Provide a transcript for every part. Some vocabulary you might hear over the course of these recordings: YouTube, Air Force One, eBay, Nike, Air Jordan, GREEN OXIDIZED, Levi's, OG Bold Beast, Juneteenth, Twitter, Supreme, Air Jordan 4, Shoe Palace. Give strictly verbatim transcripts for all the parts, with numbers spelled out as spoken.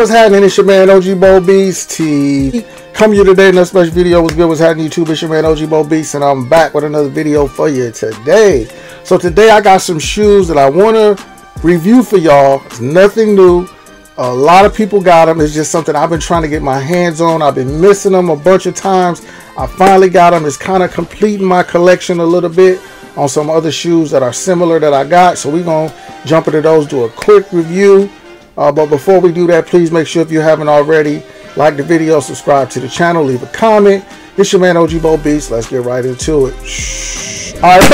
what's happening? It's your man O G Bold Beast. T. Come here today in a special video. What's good? What's happening, YouTube? It's your man O G Bold Beast, and I'm back with another video for you today. So today I got some shoes that I want to review for y'all. It's nothing new. A lot of people got them. It's just something I've been trying to get my hands on. I've been missing them a bunch of times. I finally got them. It's kind of completing my collection a little bit on some other shoes that are similar that I got. So we're going to jump into those, do a quick review. Uh, but before we do that, please make sure if you haven't already, like the video, subscribe to the channel, leave a comment. It's your man O G Bold Beast. Let's get right into it. Shh. All right,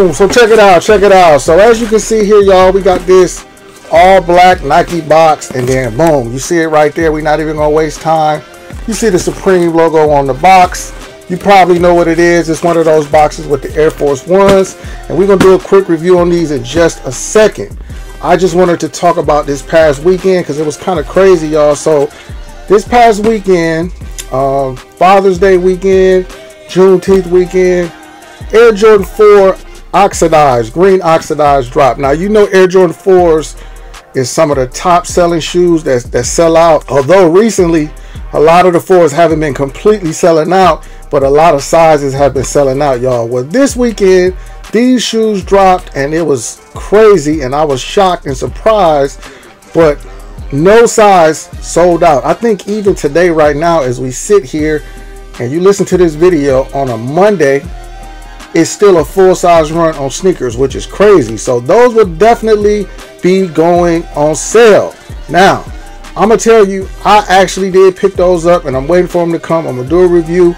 boom. So check it out, check it out. So as you can see here, y'all, we got this all black Nike box, and then boom, you see it right there. We're not even gonna waste time. You see the Supreme logo on the box. You probably know what it is. It's one of those boxes with the Air Force Ones, and we're gonna do a quick review on these in just a second. I just wanted to talk about this past weekend because it was kind of crazy, y'all. So this past weekend, um, Father's Day weekend, Juneteenth weekend, Air Jordan four Oxidized, Green Oxidized drop. Now, you know Air Jordan fours is some of the top selling shoes that, that sell out. Although recently, a lot of the fours haven't been completely selling out, but a lot of sizes have been selling out, y'all. Well, this weekend, these shoes dropped, and it was crazy, and I was shocked and surprised, but no size sold out. I think even today, right now, as we sit here and you listen to this video on a Monday, it's still a full size run on sneakers, which is crazy. So those will definitely be going on sale. Now, I'm gonna tell you, I actually did pick those up, and I'm waiting for them to come. I'm gonna do a review.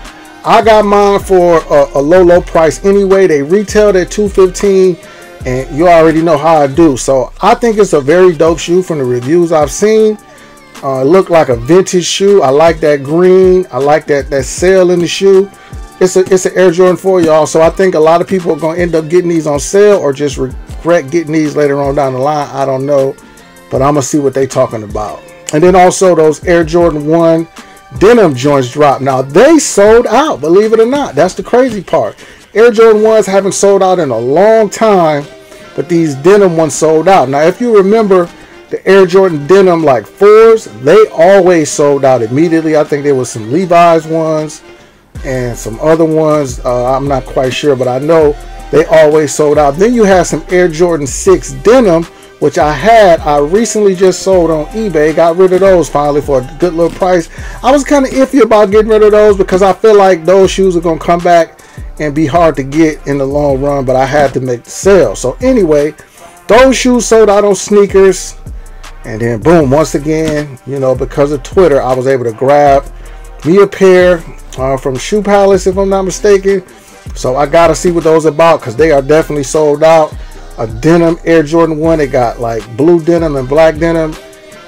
I got mine for a, a low, low price anyway. They retailed at two fifteen, and you already know how I do. So I think it's a very dope shoe from the reviews I've seen. Uh, it looked like a vintage shoe. I like that green. I like that that sale in the shoe. It's a it's an Air Jordan four, y'all. So I think a lot of people are gonna end up getting these on sale or just regret getting these later on down the line. I don't know, but I'm gonna see what they talking about. And then also those Air Jordan one denim joints drop. Now they sold out, believe it or not. That's the crazy part. Air Jordan ones haven't sold out in a long time, but these denim ones sold out. Now if you remember the Air Jordan denim like fours, they always sold out immediately. I think there was some Levi's ones and some other ones. uh, I'm not quite sure, but I know they always sold out. Then you have some Air Jordan six denim, which I had. I recently just sold on eBay, got rid of those finally for a good little price. I was kind of iffy about getting rid of those because I feel like those shoes are going to come back and be hard to get in the long run, but I had to make the sale. So anyway, those shoes sold out on sneakers, and then boom, once again, you know, because of Twitter, I was able to grab me a pair uh, from Shoe Palace, if I'm not mistaken. So I got to see what those are about because they are definitely sold out. A denim Air Jordan one. It got like blue denim and black denim,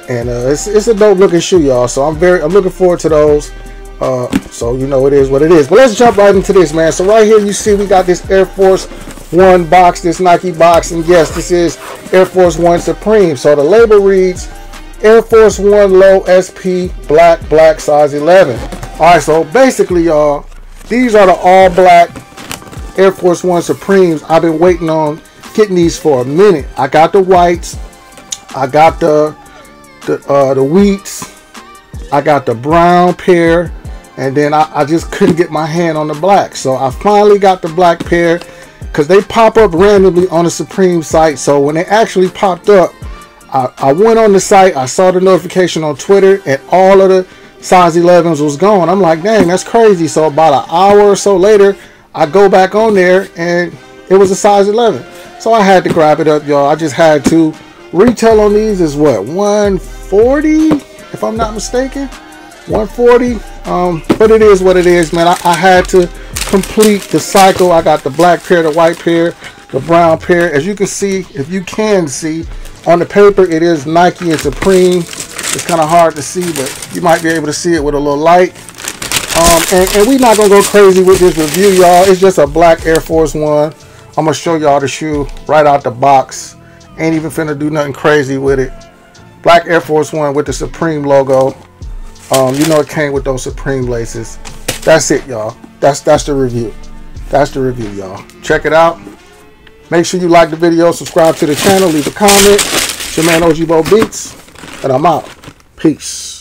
and uh, it's, it's a dope looking shoe, y'all. So I'm very I'm looking forward to those. Uh, so you know it is what it is. But let's jump right into this, man. So right here you see we got this Air Force One box, this Nike box, and yes, this is Air Force One Supreme. So the label reads Air Force One Low S P Black Black size eleven. All right, so basically, y'all, these are the all black Air Force One Supremes. I've been waiting on getting these for a minute. I got the whites, I got the the uh the wheats, I got the brown pair, and then I, I just couldn't get my hand on the black. So I finally got the black pair because they pop up randomly on the Supreme site. So when they actually popped up, I, I went on the site, I saw the notification on Twitter, and all of the size elevens was gone. I'm like, dang, that's crazy. So about an hour or so later, I go back on there and it was a size eleven. So I had to grab it up, y'all. I just had to. Retail on these is what, one forty, if I'm not mistaken, one forty. Um, but it is what it is, man. I, I had to complete the cycle. I got the black pair, the white pair, the brown pair. As you can see, if you can see on the paper, it is Nike and Supreme. It's kind of hard to see, but you might be able to see it with a little light. Um, and, and we're not gonna go crazy with this review, y'all. It's just a black Air Force One. I'm gonna show y'all the shoe right out the box. Ain't even finna do nothing crazy with it. Black Air Force One with the Supreme logo. Um, you know it came with those Supreme laces. That's it, y'all. That's that's the review. That's the review, y'all. Check it out. Make sure you like the video, subscribe to the channel, leave a comment. It's your man O G Bold Beats, and I'm out. Peace.